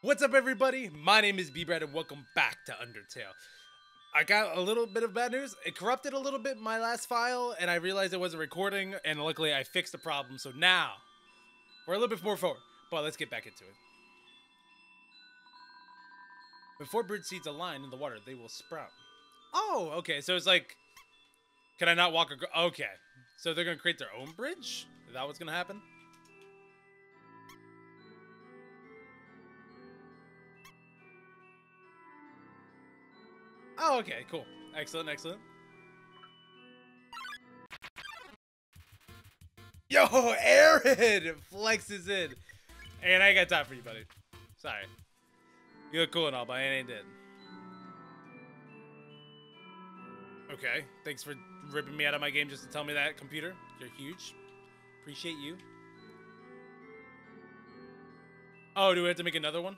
What's up, everybody? My name is BBrad and welcome back to Undertale. I got a little bit of bad news. It corrupted a little bit in my last file and I realized it wasn't recording, and luckily I fixed the problem, so now we're a little bit more forward, but let's get back into it. Before bird seeds align in the water, they will sprout. Oh, okay, so it's like, can I not walk? Okay, so they're gonna create their own bridge? Is that what's gonna happen? Oh, okay, cool. Excellent, excellent. Yo, Arid flexes in. And I ain't got time for you, buddy. Sorry. You look cool and all, but I ain't dead. Okay, thanks for ripping me out of my game just to tell me that, computer. You're huge. Appreciate you. Oh, do we have to make another one?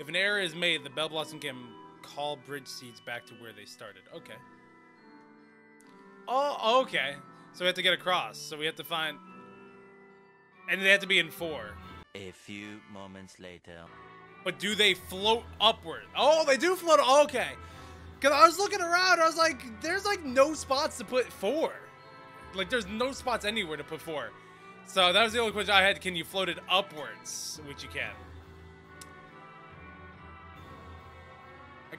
If an error is made, the Bell Blossom can call bridge seeds back to where they started. Okay. Oh, okay. So we have to get across. So we have to find... And they have to be in four. A few moments later. But do they float upward? Oh, they do float. Okay. Because I was looking around. I was like, there's like no spots to put four. Like there's no spots anywhere to put four. So that was the only question I had. Can you float it upwards? Which you can. I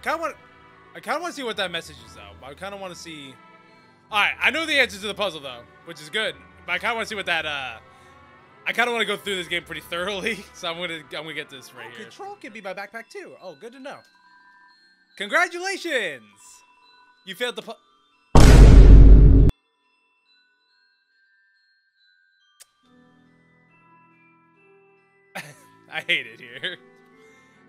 kind of want to see what that message is, though. I kind of want to see. All right, I know the answer to the puzzle, though, which is good. But I kind of want to see what that. I kind of want to go through this game pretty thoroughly, so I'm gonna get this right here. Control can be my backpack too. Oh, good to know. Congratulations! You failed the puzzle. I hate it here.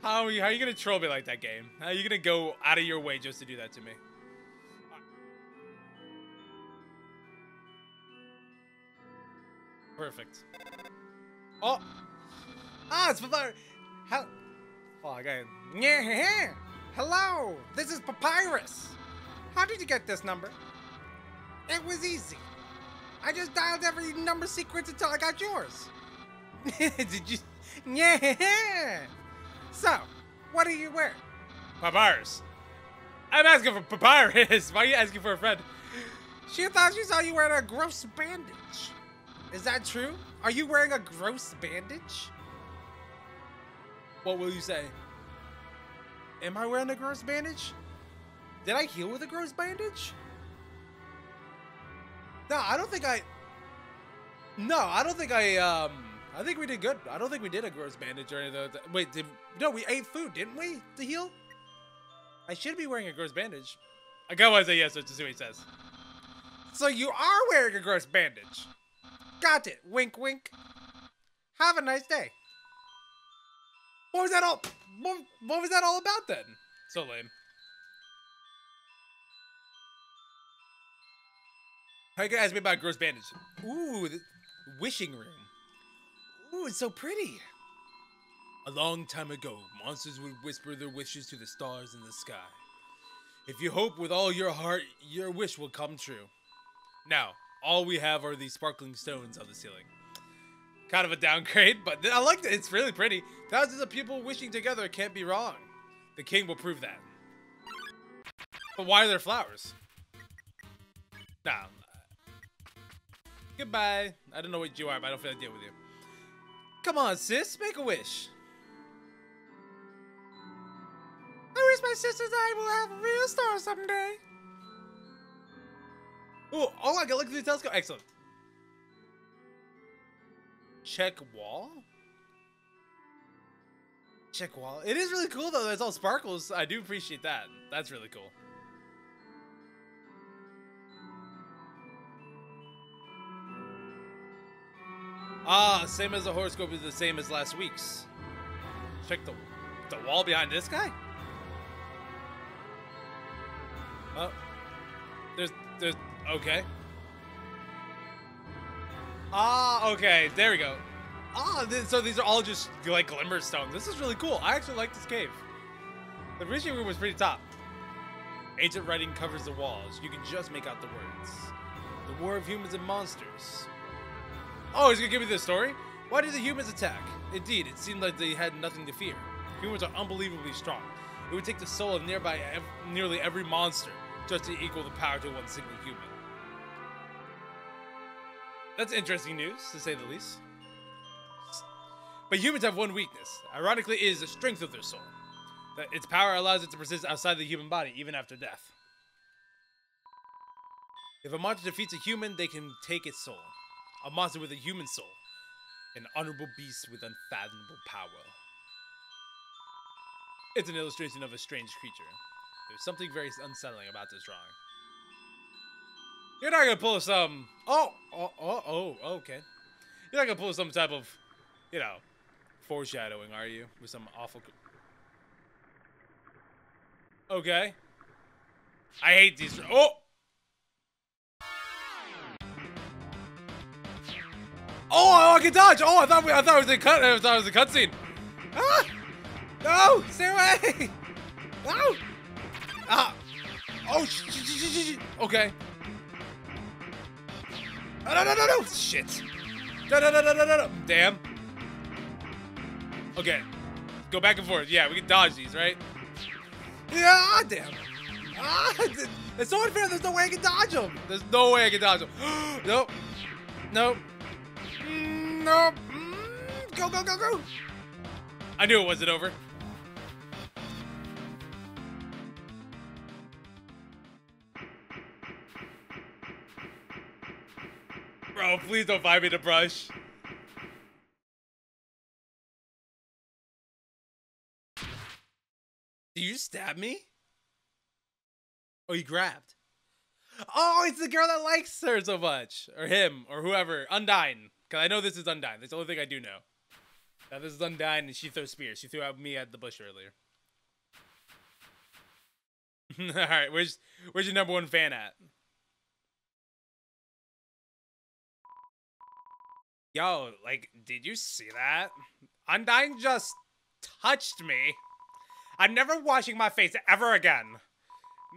How are you gonna troll me like that, game? How are you gonna go out of your way just to do that to me? Perfect. Oh! Ah, it's Papyrus! Oh, okay. Hello! This is Papyrus! How did you get this number? It was easy. I just dialed every number sequence until I got yours. Did you? Yeah! So, what do you wear? Papyrus. I'm asking for Papyrus. Why are you asking for a friend? She thought she saw you wearing a gross bandage. Is that true? Are you wearing a gross bandage? What will you say? Am I wearing a gross bandage? Did I heal with a gross bandage? No, I don't think I... No, I don't think I think we did good. I don't think we did a gross bandage or anything. Wait, no, we ate food, didn't we? To heal? I should be wearing a gross bandage. I got why I say yes, so just see what he says. So you are wearing a gross bandage. Got it. Wink, wink. Have a nice day. What was that all? What was that all about then? So lame. How are you gonna ask me about a gross bandage? Ooh, the wishing room. Ooh, it's so pretty. A long time ago, monsters would whisper their wishes to the stars in the sky. If you hope with all your heart, your wish will come true. Now, all we have are these sparkling stones on the ceiling. Kind of a downgrade, but I like it. It's really pretty. Thousands of people wishing together can't be wrong. The king will prove that. But why are there flowers? Nah. Goodbye. I don't know what you are, but I don't feel like dealing with you. Come on, sis, make a wish. I wish my sisters and I will have a real star someday. Ooh, oh, I can look through the telescope. Excellent. Check wall? Check wall. It is really cool, though. That's all sparkles. I do appreciate that. That's really cool. Ah, same as the horoscope is the same as last week's. Check the wall behind this guy? Oh. There's okay. Ah, okay. There we go. Ah, so these are all just like glimmer stones. This is really cool. I actually like this cave. The wishing room was pretty top. Ancient writing covers the walls. You can just make out the words. The war of humans and monsters. Oh, he's gonna give me the story? Why did the humans attack? Indeed, it seemed like they had nothing to fear. Humans are unbelievably strong. It would take the soul of nearly every monster just to equal the power to one single human. That's interesting news, to say the least. But humans have one weakness. Ironically, it is the strength of their soul. That its power allows it to persist outside the human body, even after death. If a monster defeats a human, they can take its soul. A monster with a human soul. An honorable beast with unfathomable power. It's an illustration of a strange creature. There's something very unsettling about this drawing. You're not gonna pull some... okay. You're not gonna pull some type of, you know, foreshadowing, are you? With some awful... Okay. I hate these... Oh! Oh, I can dodge! Oh, I thought it was a cut. I thought it was a cutscene. Ah! No! Stay away! No! Ah! Oh! Okay. Oh, no! Shit! No! Damn. Okay. Go back and forth. Yeah, we can dodge these, right? Yeah! Damn. Ah! It's so unfair. There's no way I can dodge them. There's no way I can dodge them. Nope. Nope. No! Go! I knew it wasn't over. Bro, please don't find me the brush. Did you stab me? Oh, you grabbed. Oh, it's the girl that likes her so much. Or him, or whoever. Undyne. Because I know this is Undyne. That's the only thing I do know. Now this is Undyne, and she throws spears. She threw at me at the bush earlier. Alright, where's your number one fan at? Yo, like, did you see that? Undyne just touched me. I'm never washing my face ever again.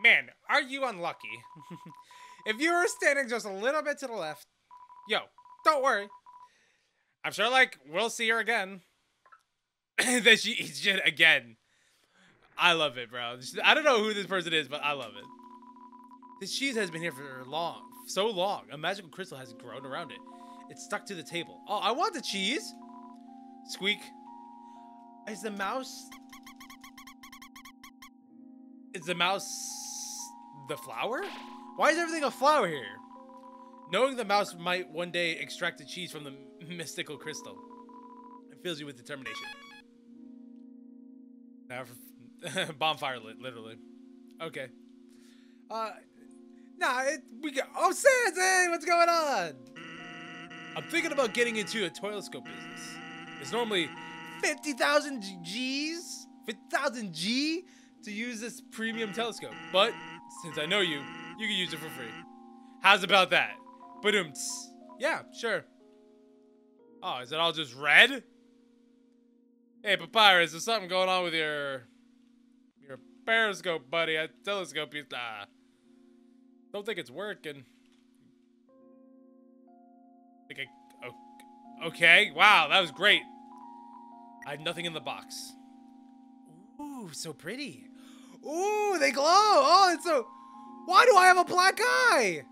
Man, are you unlucky? If you were standing just a little bit to the left... Yo, don't worry. I'm sure, like, we'll see her again. Then she eats shit again. I love it, bro. I don't know who this person is, but I love it. This cheese has been here for so long. A magical crystal has grown around it. It's stuck to the table. Oh, I want the cheese. Squeak. Is the mouse... Is the mouse... the flower? Why is everything a flower here? Knowing the mouse might one day extract the cheese from the mystical crystal. It fills you with determination. Bonfire lit, literally. Okay. Oh, Sans, hey, what's going on? I'm thinking about getting into a toilescope business. It's normally 50,000 G's, 50,000 G to use this premium telescope. But since I know you, you can use it for free. How's about that? Ba-doom-ts. Yeah, sure. Oh, is it all just red? Hey, Papyrus, there's something going on with your periscope, buddy. A telescope, you... Don't think it's working. Okay, wow, that was great. I had nothing in the box. Ooh, so pretty. Ooh, they glow. Oh, it's so... Why do I have a black eye?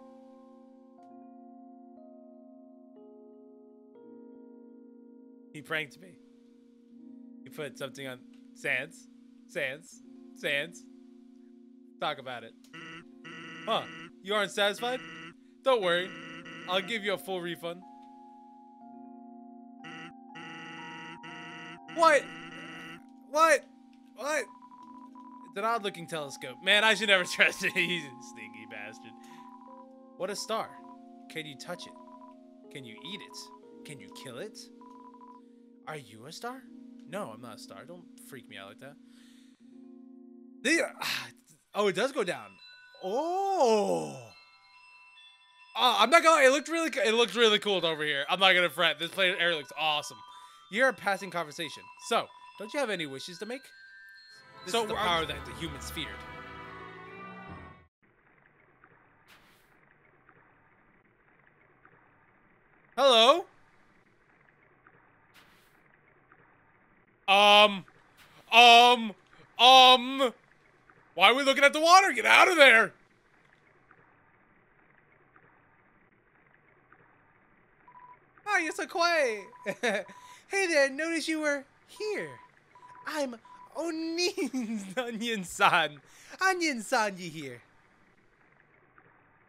He pranked me. He put something on Sans. Talk about it. Huh, you aren't satisfied? Don't worry. I'll give you a full refund. What? It's an odd looking telescope. Man, I should never trust it. He's a stinky bastard. What a star. Can you touch it? Can you eat it? Can you kill it? Are you a star? No, I'm not a star. Don't freak me out like that. Oh, it does go down. Oh, I'm not gonna. It looked really cool over here. I'm not gonna fret. This plate of air looks awesome. You're a passing conversation. So, don't you have any wishes to make? This is the power that the humans feared. Hello. Why are we looking at the water? Get out of there! Ah, oh, you're so quiet. Hey there, notice you were here. I'm Onion-san. Onion-san, you here.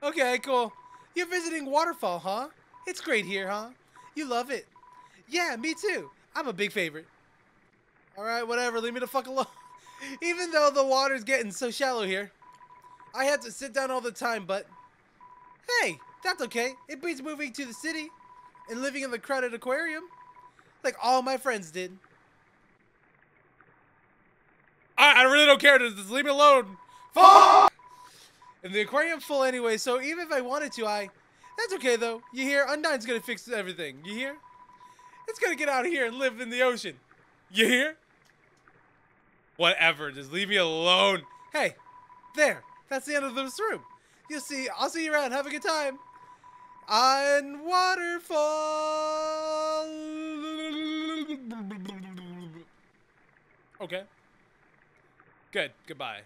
Okay, cool. You're visiting Waterfall, huh? It's great here, huh? You love it. Yeah, me too. I'm a big favorite. Alright, whatever. Leave me the fuck alone. Even though the water's getting so shallow here, I have to sit down all the time, but... Hey, that's okay. It beats moving to the city and living in the crowded aquarium like all my friends did. I really don't care. Just leave me alone. Fuck! And the aquarium's full anyway, so even if I wanted to, That's okay, though. You hear? Undyne's gonna fix everything. You hear? It's gonna get out of here and live in the ocean. You hear? Whatever. Just leave me alone. Hey, there. That's the end of this room. You'll see. I'll see you around. Have a good time. On Waterfall. Okay. Good. Goodbye.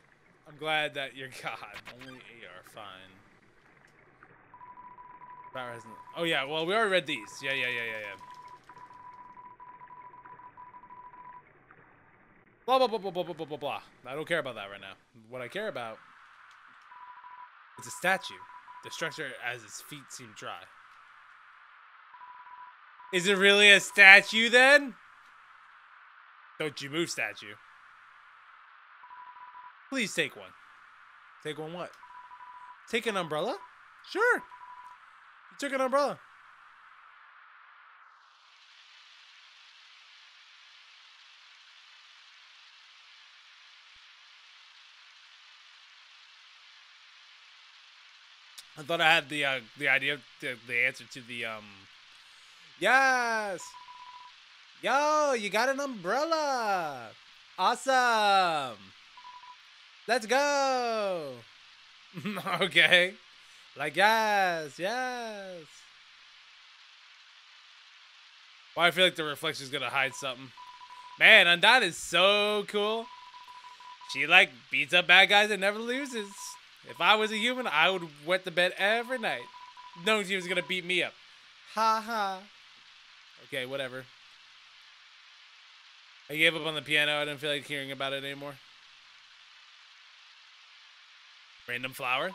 I'm glad that you're God. Only 8 are fine. Power hasn't. Oh yeah. Well, we already read these. Yeah. Blah blah blah blah blah blah blah blah. I don't care about that right now. What I care about is a statue. The structure as its feet seem dry. Is it really a statue then? Don't you move, statue. Please take one. Take one what? Take an umbrella? Sure. You took an umbrella. I thought I had the idea, the answer to the Yes. Yo, you got an umbrella. Awesome. Let's go. Okay. Like yes. Well, I feel like the reflection's gonna hide something. Man, Undyne is so cool. She like beats up bad guys and never loses. If I was a human, I would wet the bed every night. No, she was gonna beat me up. Ha ha. Okay, whatever. I gave up on the piano. I didn't feel like hearing about it anymore. Random flower.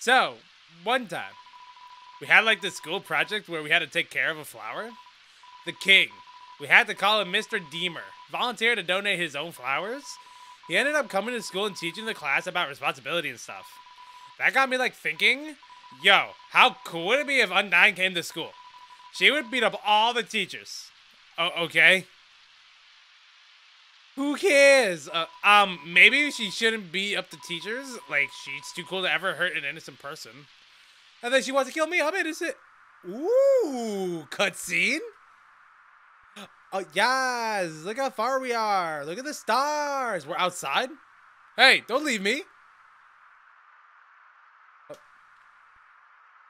So, one time, we had like this school project where we had to take care of a flower. The king, we had to call him Mr. Deemer, volunteered to donate his own flowers. He ended up coming to school and teaching the class about responsibility and stuff. That got me like thinking, yo, how cool would it be if Undyne came to school? She would beat up all the teachers. Oh, okay. Who cares? Maybe she shouldn't beat up the teachers. Like, she's too cool to ever hurt an innocent person. And then she wants to kill me. I'm innocent. Ooh, cutscene? Oh, yes! Look how far we are! Look at the stars! We're outside? Hey, don't leave me!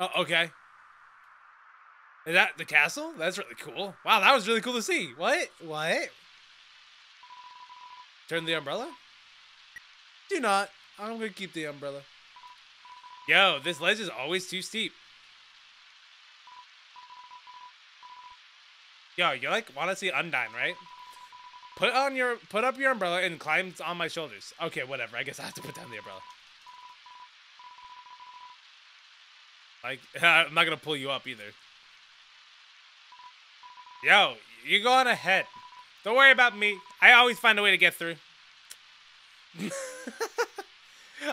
Oh, okay. Is that the castle? That's really cool. Wow, that was really cool to see. What? What? Turn the umbrella? Do not. I'm gonna keep the umbrella. Yo, this ledge is always too steep. Yo, you like want to see Undyne, right? Put up your umbrella and climb on my shoulders. Okay, whatever. I guess I have to put down the umbrella. Like, I'm not gonna pull you up either. Yo, you go on ahead. Don't worry about me. I always find a way to get through. I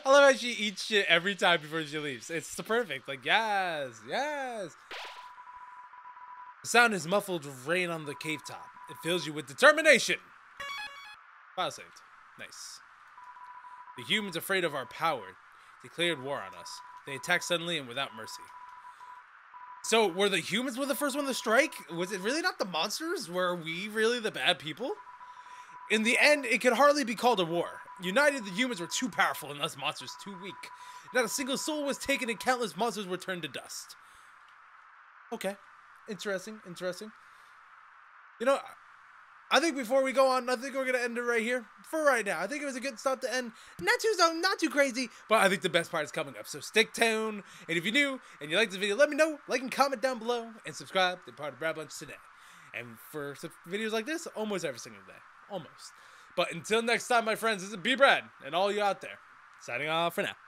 love how she eats shit every time before she leaves. It's the perfect. Like, yes. The sound is muffled with rain on the cave top. It fills you with determination. File saved. Nice. The humans, afraid of our power, declared war on us. They attacked suddenly and without mercy. So, were the humans the first one to strike? Was it really not the monsters? Were we really the bad people? In the end, it could hardly be called a war. United, the humans were too powerful and us monsters too weak. Not a single soul was taken and countless monsters were turned to dust. Okay. Interesting. You know, I think before we go on, I think we're going to end it right here for right now. I think it was a good stop to end. Not too zone, not too crazy, but I think the best part is coming up. So stick tuned. And if you're new and you like this video, let me know. Like and comment down below and subscribe. They're part of Brad Bunch today. And for videos like this, almost every single day. Almost. But until next time, my friends, this is B Brad and all you out there. Signing off for now.